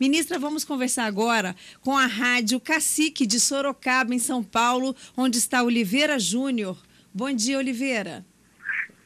Ministra, vamos conversar agora com a Rádio Cacique de Sorocaba, em São Paulo, onde está Oliveira Júnior. Bom dia, Oliveira.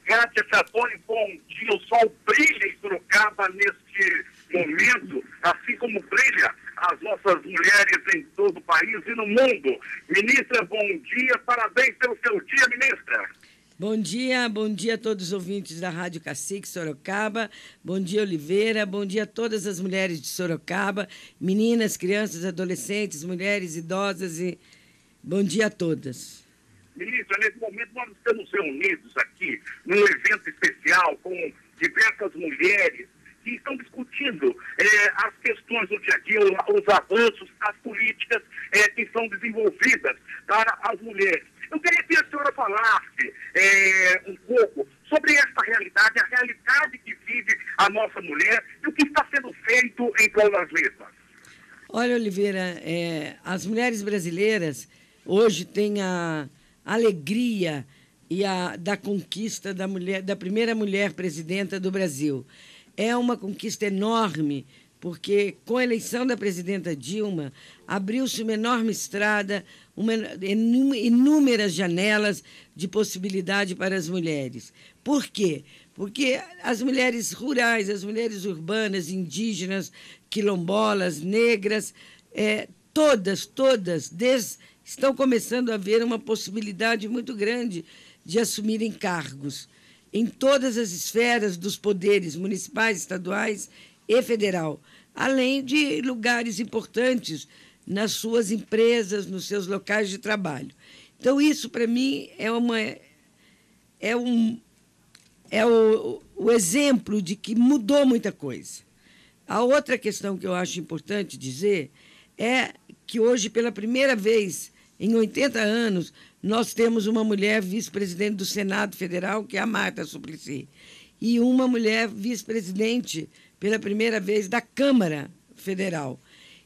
Cátia Satoni, bom dia. O sol brilha em Sorocaba neste momento, assim como brilha as nossas mulheres em todo o país e no mundo. Ministra, bom dia. Parabéns pelo seu dia, ministra. Bom dia a todos os ouvintes da Rádio Cacique, Sorocaba, bom dia Oliveira, bom dia a todas as mulheres de Sorocaba, meninas, crianças, adolescentes, mulheres, idosas, e bom dia a todas. Ministra, nesse momento nós estamos reunidos aqui num evento especial com diversas mulheres que estão discutindo as questões do dia a dia, os avanços, as políticas que são desenvolvidas para as mulheres. Eu queria que a senhora falasse um pouco sobre essa realidade, a realidade que vive a nossa mulher e o que está sendo feito em prol das mesmas. Olha, Oliveira, as mulheres brasileiras hoje têm a alegria e da conquista da mulher, da primeira mulher presidenta do Brasil. É uma conquista enorme, porque com a eleição da presidenta Dilma, abriu-se uma enorme estrada, inúmeras janelas de possibilidade para as mulheres. Por quê? Porque as mulheres rurais, as mulheres urbanas, indígenas, quilombolas, negras, todas estão começando a ver uma possibilidade muito grande de assumirem cargos em todas as esferas dos poderes municipais, estaduais e federal, além de lugares importantes nas suas empresas, nos seus locais de trabalho. Então, isso, para mim, é o exemplo de que mudou muita coisa. A outra questão que eu acho importante dizer é que hoje, pela primeira vez em 80 anos, nós temos uma mulher vice-presidente do Senado Federal, que é a Marta Suplicy, e uma mulher vice-presidente pela primeira vez da Câmara Federal,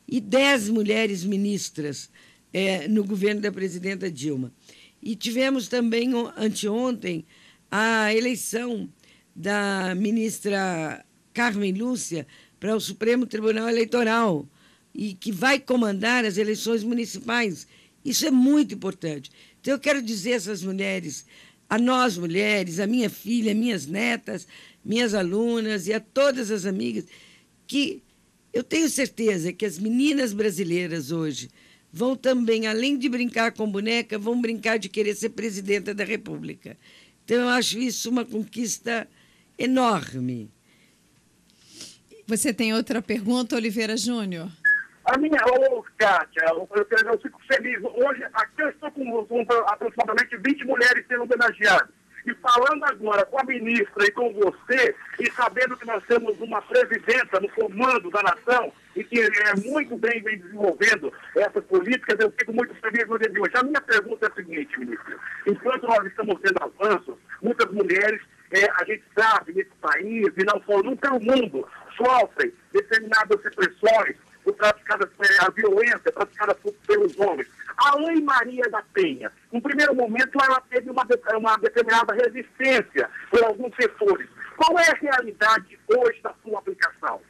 e 10 mulheres ministras no governo da presidenta Dilma. E tivemos também, anteontem, a eleição da ministra Carmen Lúcia para o Supremo Tribunal Eleitoral, e que vai comandar as eleições municipais. Isso é muito importante. Então, eu quero dizer a essas mulheres, a nós mulheres, a minha filha, minhas netas, minhas alunas e a todas as amigas, que eu tenho certeza que as meninas brasileiras hoje vão também, além de brincar com boneca, vão brincar de querer ser presidenta da República. Então, eu acho isso uma conquista enorme. Você tem outra pergunta, Oliveira Júnior? A minha, Kátia, eu fico feliz. Hoje, aqui eu estou com aproximadamente 20 mulheres sendo homenageadas. E falando agora com a ministra e com você, e sabendo que nós temos uma presidenta no comando da nação, e que é muito bem vem desenvolvendo essas políticas, eu fico muito feliz no dia de hoje. A minha pergunta é a seguinte, ministra. Enquanto nós estamos tendo avanços, muitas mulheres, a gente sabe, nesse país, e não só no pelo mundo, sofrem determinadas repressões, praticadas, a violência praticada pelos homens. A Lei Maria da Penha, no primeiro momento, ela teve uma determinada resistência por alguns setores. Qual é a realidade hoje da sua aplicação?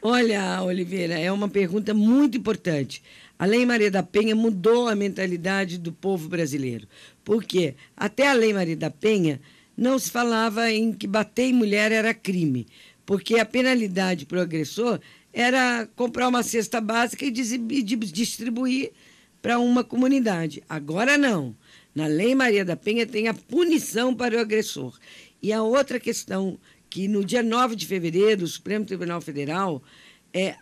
Olha, Oliveira, é uma pergunta muito importante. A Lei Maria da Penha mudou a mentalidade do povo brasileiro. Por quê? Até a Lei Maria da Penha não se falava em que bater em mulher era crime, porque a penalidade para o agressor era comprar uma cesta básica e distribuir para uma comunidade. Agora não. Na Lei Maria da Penha tem a punição para o agressor. E a outra questão, que no dia 9 de fevereiro, o Supremo Tribunal Federal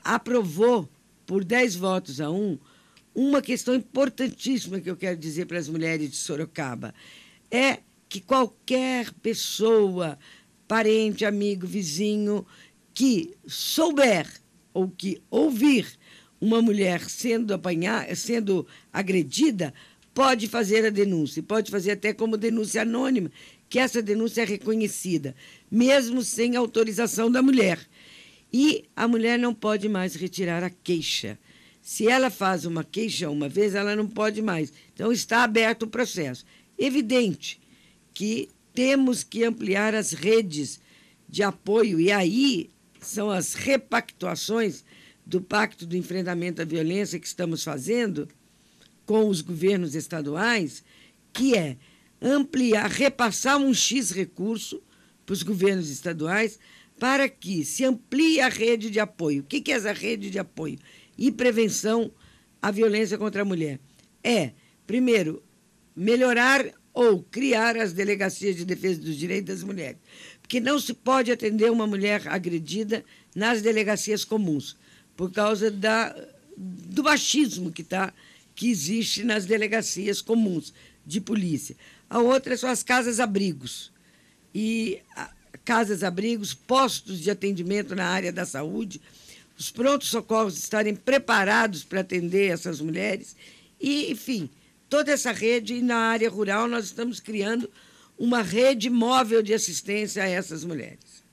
aprovou, por 10 votos a 1, uma questão importantíssima que eu quero dizer para as mulheres de Sorocaba. É que qualquer pessoa, parente, amigo, vizinho, que souber ou que ouvir uma mulher sendo agredida, pode fazer a denúncia, pode fazer até como denúncia anônima, que essa denúncia é reconhecida, mesmo sem autorização da mulher. E a mulher não pode mais retirar a queixa. Se ela faz uma queixa uma vez, ela não pode mais. Então, está aberto o processo. Evidente que temos que ampliar as redes de apoio, e aí são as repactuações do Pacto do Enfrentamento à Violência que estamos fazendo com os governos estaduais, que é ampliar, repassar um X recurso para os governos estaduais para que se amplie a rede de apoio. O que é essa rede de apoio e prevenção à violência contra a mulher? É, primeiro, melhorar ou criar as Delegacias de Defesa dos Direitos das Mulheres, porque não se pode atender uma mulher agredida nas delegacias comuns, por causa do machismo que existe nas delegacias comuns de polícia. A outra são as casas-abrigos, e casas-abrigos, postos de atendimento na área da saúde, os prontos-socorros estarem preparados para atender essas mulheres, e, enfim, toda essa rede. E na área rural nós estamos criando uma rede móvel de assistência a essas mulheres.